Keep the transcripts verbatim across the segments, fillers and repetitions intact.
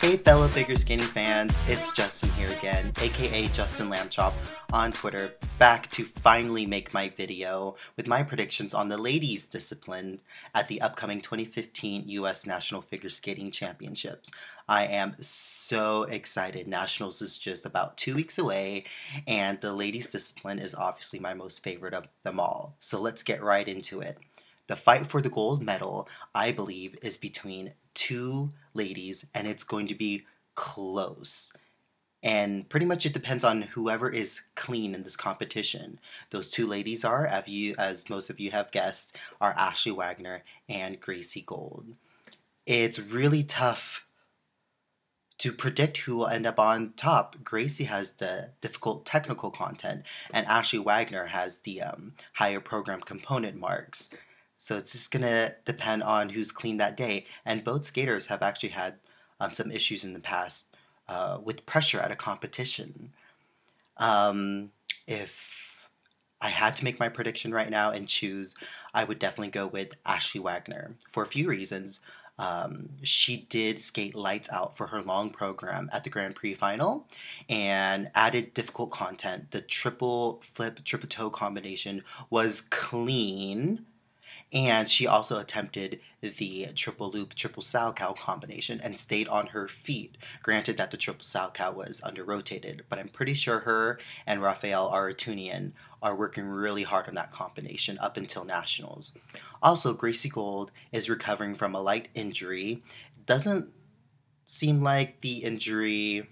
Hey fellow figure skating fans, it's Justin here again, aka Justin Lambchop on Twitter, back to finally make my video with my predictions on the ladies' discipline at the upcoming twenty fifteen U S National Figure Skating Championships. I am so excited. Nationals is just about two weeks away, and the ladies' discipline is obviously my most favorite of them all. So let's get right into it. The fight for the gold medal, I believe, is between two ladies, and it's going to be close. And pretty much it depends on whoever is clean in this competition. Those two ladies are, as, you, as most of you have guessed, are Ashley Wagner and Gracie Gold. It's really tough to predict who will end up on top. Gracie has the difficult technical content, and Ashley Wagner has the um, higher program component marks. So it's just going to depend on who's clean that day. And both skaters have actually had um, some issues in the past uh, with pressure at a competition. Um, if I had to make my prediction right now and choose, I would definitely go with Ashley Wagner for a few reasons. Um, she did skate lights out for her long program at the Grand Prix final and added difficult content. The triple flip, triple toe combination was clean. And she also attempted the triple loop, triple salchow combination and stayed on her feet. Granted that the triple salchow was under-rotated, but I'm pretty sure her and Rafael Arutunian are working really hard on that combination up until nationals. Also, Gracie Gold is recovering from a light injury. Doesn't seem like the injury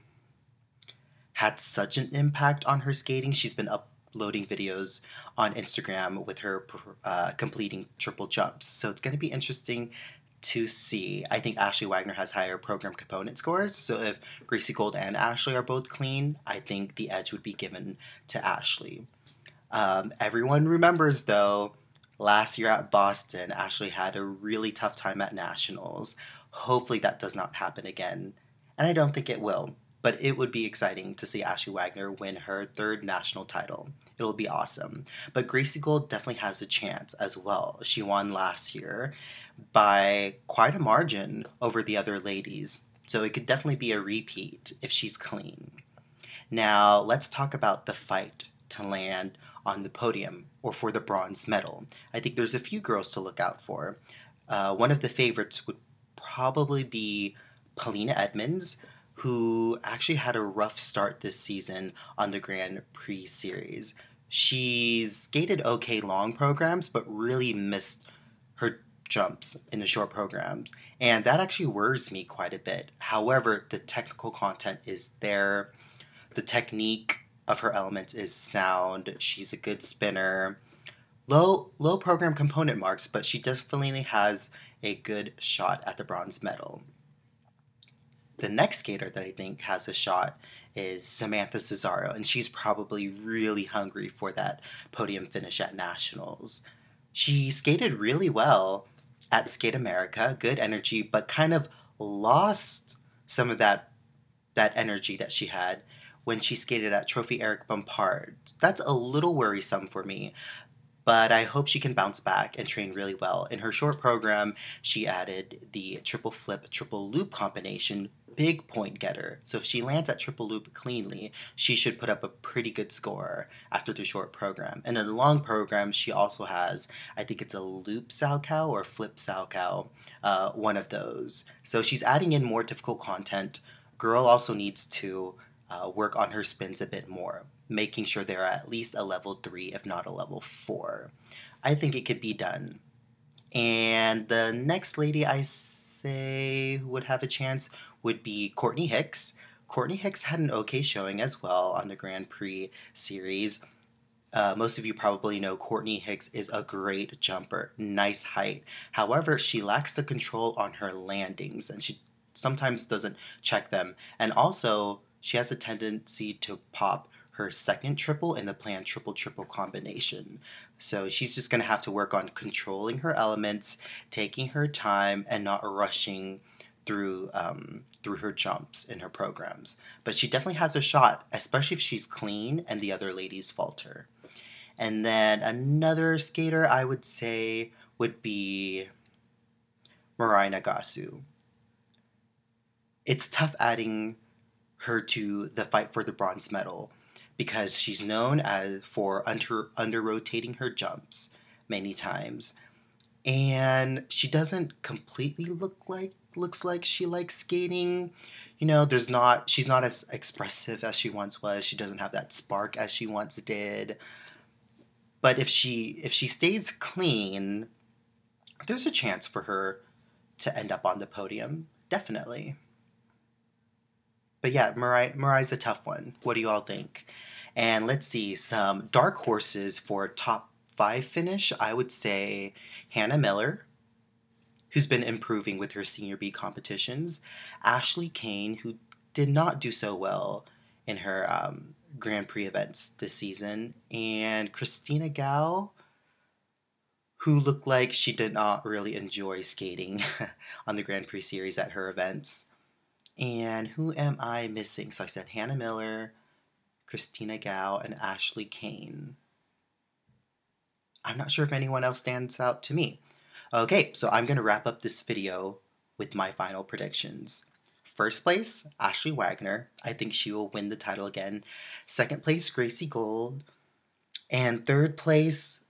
had such an impact on her skating. She's been up uploading videos on Instagram with her uh, completing triple jumps. So it's going to be interesting to see. I think Ashley Wagner has higher program component scores. So if Gracie Gold and Ashley are both clean, I think the edge would be given to Ashley. Um, everyone remembers though, last year at Boston, Ashley had a really tough time at nationals. Hopefully that does not happen again. And I don't think it will. But it would be exciting to see Ashley Wagner win her third national title. It'll be awesome. But Gracie Gold definitely has a chance as well. She won last year by quite a margin over the other ladies. So it could definitely be a repeat if she's clean. Now, let's talk about the fight to land on the podium or for the bronze medal. I think there's a few girls to look out for. Uh, one of the favorites would probably be Polina Edmunds, who actually had a rough start this season on the Grand Prix series. She's skated okay long programs, but really missed her jumps in the short programs. And that actually worries me quite a bit. However, the technical content is there. The technique of her elements is sound. She's a good spinner. Low, low program component marks, but she definitely has a good shot at the bronze medal. The next skater that I think has a shot is Samantha Cesario, and she's probably really hungry for that podium finish at nationals. She skated really well at Skate America, good energy, but kind of lost some of that that energy that she had when she skated at Trophy Eric Bompard. That's a little worrisome for me, but I hope she can bounce back and train really well. In her short program, she added the triple flip, triple loop combination, big point getter. So if she lands at triple loop cleanly, she should put up a pretty good score after the short program. And in the long program, she also has, I think it's a loop salchow or flip salchow, uh, one of those. So she's adding in more difficult content. Girl also needs to uh, work on her spins a bit more, making sure they're at least a level three, if not a level four. I think it could be done. And the next lady I say who would have a chance would be Courtney Hicks. Courtney Hicks had an okay showing as well on the Grand Prix series. Uh, most of you probably know Courtney Hicks is a great jumper, nice height. However, she lacks the control on her landings and she sometimes doesn't check them. And also, she has a tendency to pop her second triple in the planned triple-triple combination. So she's just gonna have to work on controlling her elements, taking her time, and not rushing through um, through her jumps in her programs. But she definitely has a shot, especially if she's clean and the other ladies falter. And then another skater I would say would be Mirai Nagasu. It's tough adding her to the fight for the bronze medal because she's known as for under, under rotating her jumps many times. And she doesn't completely look like, looks like she likes skating. You know, there's not, she's not as expressive as she once was. She doesn't have that spark as she once did. But if she, if she stays clean, there's a chance for her to end up on the podium, definitely. But yeah, Mirai, Mirai's a tough one. What do you all think? And let's see, some dark horses for top five finish, I would say Hannah Miller, who's been improving with her Senior B competitions, Ashley Cain, who did not do so well in her um, Grand Prix events this season, and Christina Gao, who looked like she did not really enjoy skating on the Grand Prix series at her events. And who am I missing? So I said Hannah Miller, Christina Gao, and Ashley Cain. I'm not sure if anyone else stands out to me. Okay, so I'm going to wrap up this video with my final predictions. First place, Ashley Wagner. I think she will win the title again. Second place, Gracie Gold. And third place,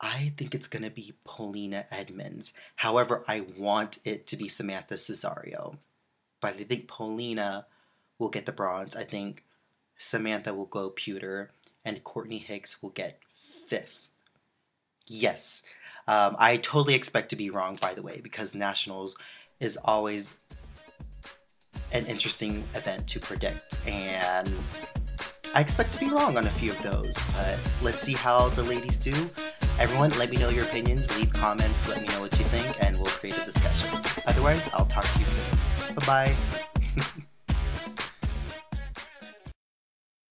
I think it's going to be Polina Edmunds. However, I want it to be Samantha Cesario. But I think Polina will get the bronze. I think Samantha will go pewter. And Courtney Hicks will get fifth. Yes, um, I totally expect to be wrong, by the way, because nationals is always an interesting event to predict, and I expect to be wrong on a few of those, but let's see how the ladies do. Everyone, let me know your opinions, leave comments, let me know what you think, and we'll create a discussion. Otherwise, I'll talk to you soon. Bye-bye.